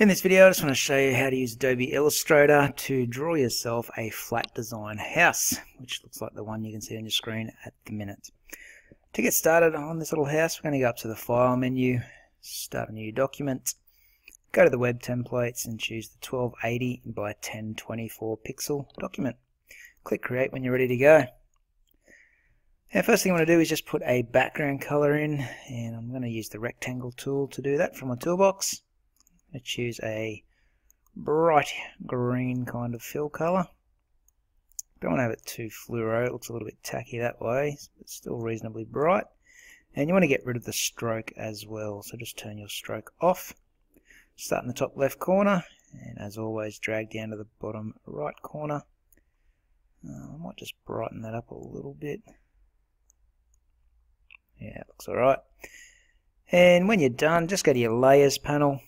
In this video, I just want to show you how to use Adobe Illustrator to draw yourself a flat design house, which looks like the one you can see on your screen at the minute. To get started on this little house, we're going to go up to the File menu, start a new document, go to the Web Templates and choose the 1280 by 1024 pixel document. Click Create when you're ready to go. Now, first thing I want to do is just put a background color in, and I'm going to use the Rectangle tool to do that from my toolbox. I choose a bright green kind of fill color. Don't want to have it too fluoro, it looks a little bit tacky that way, but still reasonably bright. And you want to get rid of the stroke as well, so just turn your stroke off. Start in the top left corner, and as always drag down to the bottom right corner. I might just brighten that up a little bit. Yeah, it looks alright. And when you're done, just go to your Layers panel.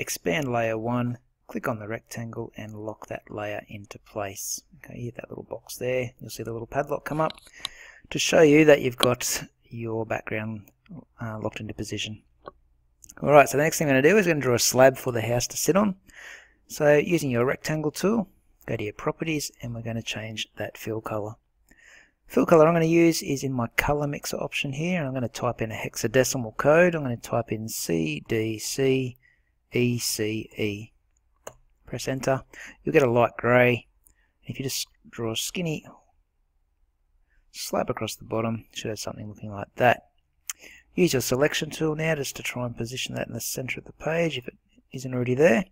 Expand layer 1, click on the rectangle and lock that layer into place. Okay, you hit that little box there, you'll see the little padlock come up to show you that you've got your background locked into position. Alright, so the next thing I'm going to do is I'm going to draw a slab for the house to sit on. So using your rectangle tool, go to your properties and we're going to change that fill color. Fill color I'm going to use is in my color mixer option here, and I'm going to type in a hexadecimal code. I'm going to type in CDC ECE. Press enter. You'll get a light grey. If you just draw a skinny slab across the bottom, you should have something looking like that. Use your selection tool now just to try and position that in the centre of the page if it isn't already there.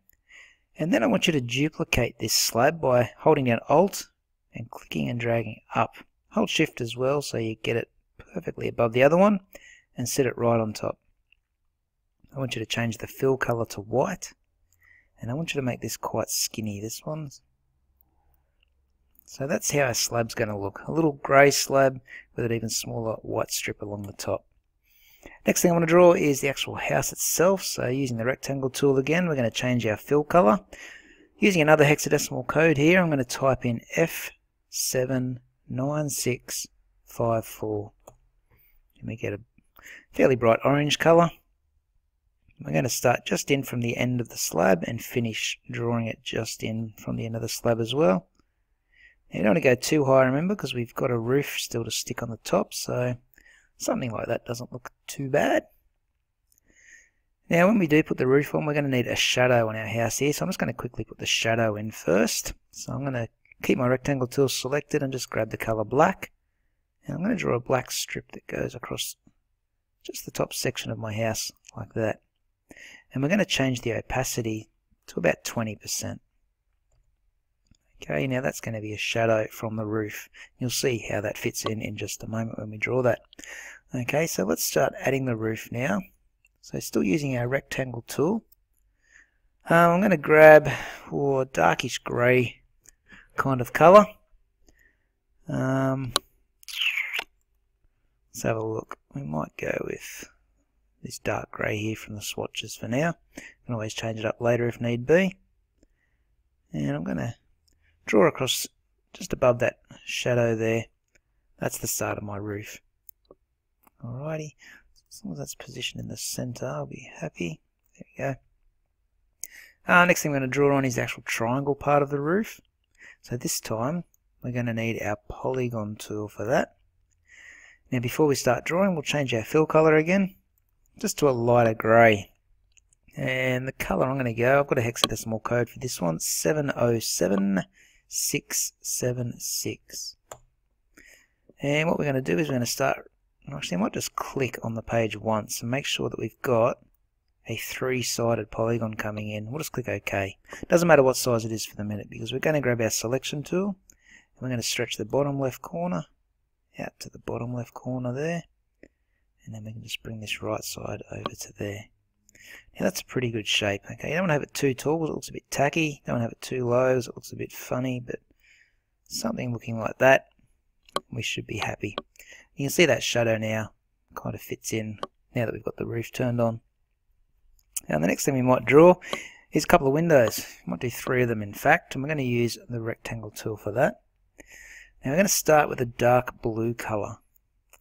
And then I want you to duplicate this slab by holding down Alt and clicking and dragging up. Hold Shift as well so you get it perfectly above the other one and set it right on top. I want you to change the fill color to white, and I want you to make this quite skinny, this one. So that's how our slab's going to look. A little grey slab with an even smaller white strip along the top. Next thing I want to draw is the actual house itself. So using the rectangle tool again, we're going to change our fill color. Using another hexadecimal code here, I'm going to type in F79654. Let me get a fairly bright orange color. We're going to start just in from the end of the slab and finish drawing it just in from the end of the slab as well. Now you don't want to go too high, remember, because we've got a roof still to stick on the top, so something like that doesn't look too bad. Now when we do put the roof on, we're going to need a shadow on our house here, so I'm just going to quickly put the shadow in first. So I'm going to keep my rectangle tool selected and just grab the colour black. And I'm going to draw a black strip that goes across just the top section of my house, like that. And we're going to change the opacity to about 20%. Okay, now that's going to be a shadow from the roof. You'll see how that fits in just a moment when we draw that. Okay, so let's start adding the roof now. So still using our rectangle tool. I'm going to grab a darkish grey kind of colour. Let's have a look. We might go with this dark grey here from the swatches for now. You can always change it up later if need be. And I'm going to draw across just above that shadow there. That's the start of my roof. Alrighty, as long as that's positioned in the centre, I'll be happy. There we go. Next thing I'm going to draw on is the actual triangle part of the roof. So this time we're going to need our polygon tool for that. Now before we start drawing, we'll change our fill colour again, just to a lighter grey. And the colour I'm going to go, I've got a hexadecimal code for this one, 707676. And what we're going to do is we're going to start, actually I might just click on the page once and make sure that we've got a 3-sided polygon coming in. We'll just click OK. Doesn't matter what size it is for the minute, because we're going to grab our selection tool and we're going to stretch the bottom left corner out to the bottom left corner there. And then we can just bring this right side over to there. Now that's a pretty good shape. Okay, you don't want to have it too tall because it looks a bit tacky. Don't want to have it too low because it looks a bit funny, but something looking like that, we should be happy. You can see that shadow now kind of fits in now that we've got the roof turned on. Now the next thing we might draw is a couple of windows. We might do 3 of them in fact, and we're going to use the rectangle tool for that. Now we're going to start with a dark blue colour.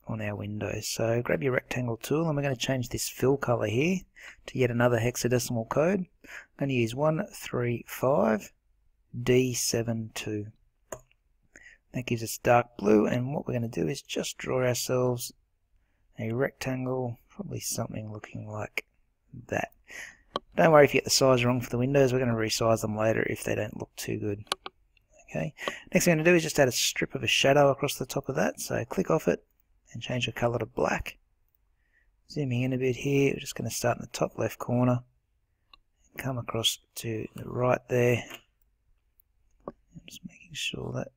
on our window. So grab your rectangle tool and we're going to change this fill color here to yet another hexadecimal code. I'm going to use 135D72. That gives us dark blue, and what we're going to do is just draw ourselves a rectangle, probably something looking like that. Don't worry if you get the size wrong for the windows, we're going to resize them later if they don't look too good. Okay. Next thing I'm going to do is just add a strip of a shadow across the top of that, so click off it and change the colour to black. Zooming in a bit here, we're just going to start in the top left corner, and come across to the right there. I'm just making sure that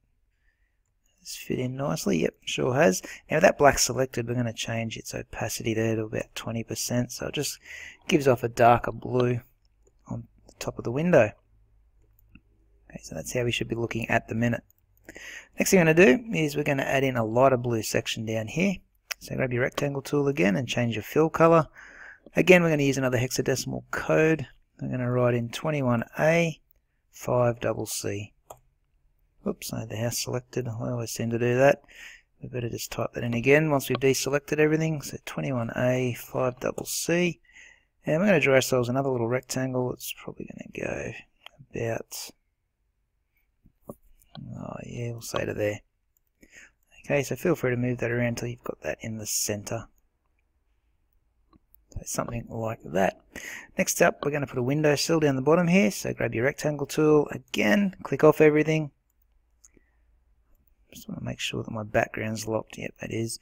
this fit in nicely. Yep, sure has. Now with that black selected, we're going to change its opacity there to about 20%, so it just gives off a darker blue on the top of the window. Okay, so that's how we should be looking at the minute. Next thing I'm going to do is we're going to add in a lighter blue section down here. So grab your rectangle tool again and change your fill color. Again, we're going to use another hexadecimal code. I'm going to write in 21A5CC. Oops, I had the house selected. I always seem to do that. We better just type that in again once we've deselected everything. So 21A5CC. And we're going to draw ourselves another little rectangle. It's probably going to go about... oh yeah, we'll say to there. Okay, so feel free to move that around until you've got that in the center. So something like that. Next up, we're going to put a windowsill down the bottom here. So grab your rectangle tool again, click off everything. Just want to make sure that my background's locked. Yep, it is.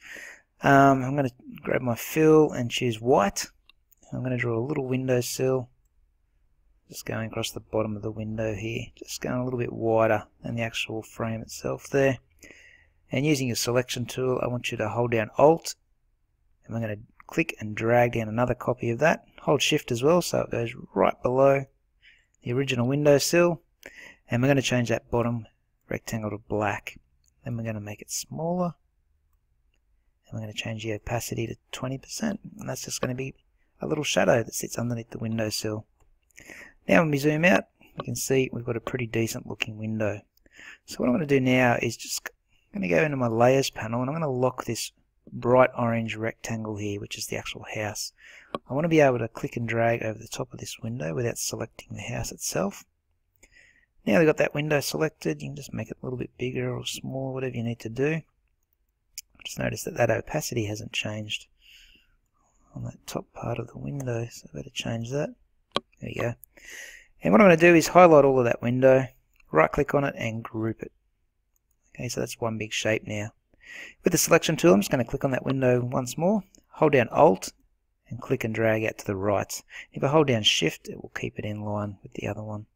I'm going to grab my fill and choose white. I'm going to draw a little windowsill. Just going across the bottom of the window here, just going a little bit wider than the actual frame itself there. And using your selection tool, I want you to hold down Alt, and I'm going to click and drag down another copy of that. Hold Shift as well, so it goes right below the original windowsill. And we're going to change that bottom rectangle to black. Then we're going to make it smaller, and we're going to change the opacity to 20%. And that's just going to be a little shadow that sits underneath the windowsill. Now when we zoom out, you can see we've got a pretty decent looking window. So what I'm going to do now is just I'm going to go into my layers panel and I'm going to lock this bright orange rectangle here, which is the actual house. I want to be able to click and drag over the top of this window without selecting the house itself. Now we've got that window selected, you can just make it a little bit bigger or smaller, whatever you need to do. Just notice that that opacity hasn't changed on that top part of the window, so I better change that. There you go. And what I'm going to do is highlight all of that window, right click on it and group it. Okay, so that's one big shape now. With the selection tool, I'm just going to click on that window once more, hold down Alt and click and drag out to the right. If I hold down Shift, it will keep it in line with the other one.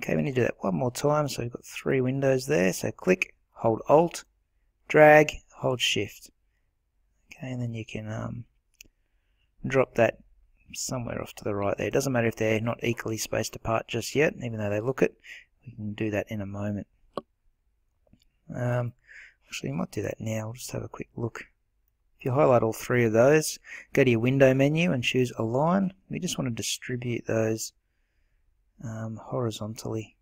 Okay, we need to do that one more time, so we've got three windows there. So click, hold Alt, drag, hold Shift. Okay, and then you can drop that somewhere off to the right there. It doesn't matter if they're not equally spaced apart just yet, even though they look it. We can do that in a moment. Actually, we might do that now. We'll just have a quick look. If you highlight all three of those, go to your window menu and choose Align. We just want to distribute those horizontally.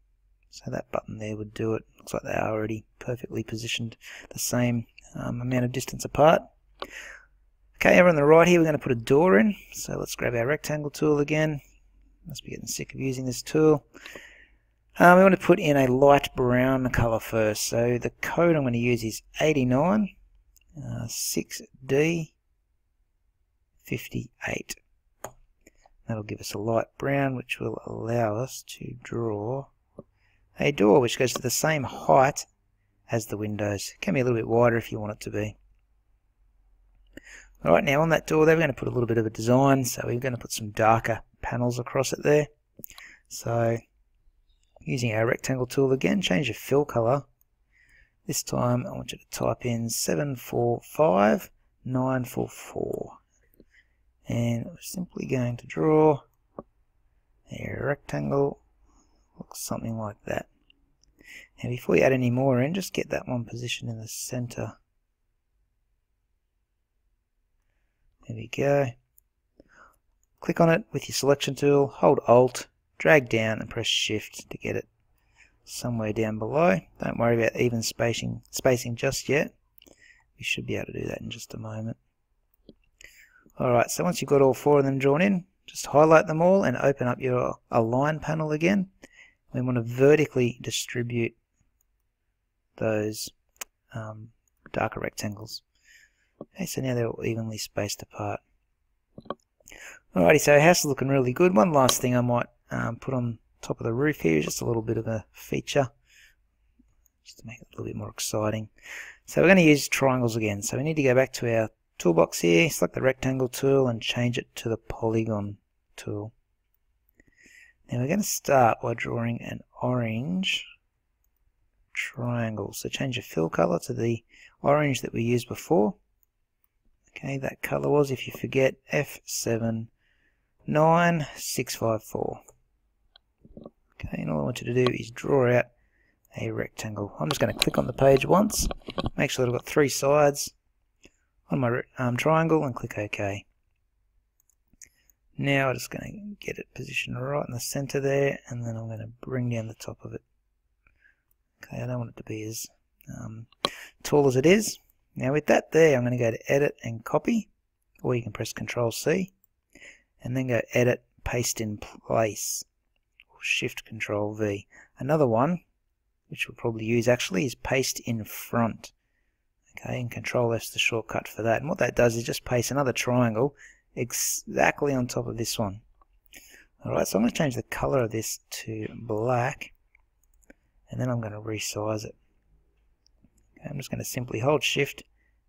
So that button there would do it. Looks like they are already perfectly positioned the same amount of distance apart. Okay, over on the right here we're going to put a door in, so let's grab our rectangle tool again. Must be getting sick of using this tool. We want to put in a light brown colour first, so the code I'm going to use is 89 6D58. That'll give us a light brown, which will allow us to draw a door which goes to the same height as the windows. It can be a little bit wider if you want it to be. Alright, now on that door there we're going to put a little bit of a design, so we're going to put some darker panels across it there. So using our rectangle tool again, change your fill colour. This time I want you to type in 745944. And we're simply going to draw a rectangle, looks something like that. And before you add any more in, just get that one position in the centre. There we go. Click on it with your selection tool, hold Alt, drag down and press Shift to get it somewhere down below. Don't worry about even spacing just yet. you should be able to do that in just a moment. Alright, so once you've got all four of them drawn in, just highlight them all and open up your Align panel again. We want to vertically distribute those darker rectangles. Okay, so now they're all evenly spaced apart. Alrighty, so our house is looking really good. One last thing I might put on top of the roof here is just a little bit of a feature, just to make it a little bit more exciting. So we're going to use triangles again. So we need to go back to our toolbox here, select the rectangle tool and change it to the polygon tool. Now we're going to start by drawing an orange triangle. So change the fill color to the orange that we used before. Okay, that color was, if you forget, F79654. Okay, and all I want you to do is draw out a rectangle. I'm just going to click on the page once, make sure that I've got three sides on my triangle, and click OK. Now I'm just going to get it positioned right in the center there, and then I'm going to bring down the top of it. Okay, I don't want it to be as tall as it is. Now with that there, I'm going to go to Edit and Copy, or you can press Control C, and then go Edit, Paste in Place, or Shift Control V. Another one, which we'll probably use actually, is Paste in Front. Okay, and Control F's the shortcut for that. And what that does is just paste another triangle exactly on top of this one. Alright, so I'm going to change the color of this to black, and then I'm going to resize it. I'm just going to simply hold Shift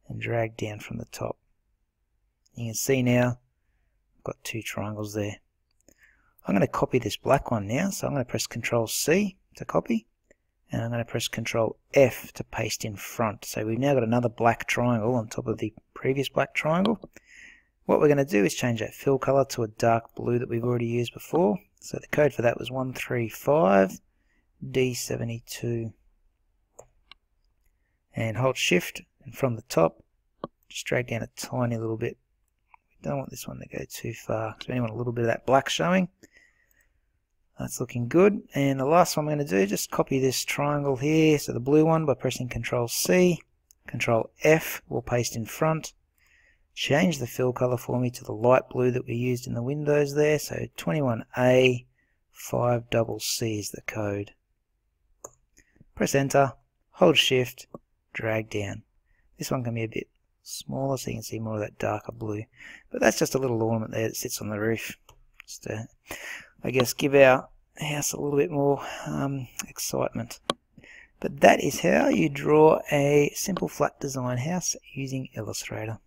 and drag down from the top. You can see now I've got two triangles there. I'm going to copy this black one now, so I'm going to press Control C to copy, and I'm going to press Control F to paste in front. So we've now got another black triangle on top of the previous black triangle. What we're going to do is change that fill color to a dark blue that we've already used before. So the code for that was 135D72. And hold Shift, and from the top, just drag down a tiny little bit. We don't want this one to go too far, because we only want a little bit of that black showing. That's looking good. And the last one I'm going to do, just copy this triangle here, so the blue one, by pressing Control C. Control F will paste in front. Change the fill color for me to the light blue that we used in the windows there, so 21A5CC is the code. Press Enter, hold Shift, drag down. This one can be a bit smaller so you can see more of that darker blue, but that's just a little ornament there that sits on the roof, just to, I guess, give our house a little bit more excitement. But that is how you draw a simple flat design house using Illustrator.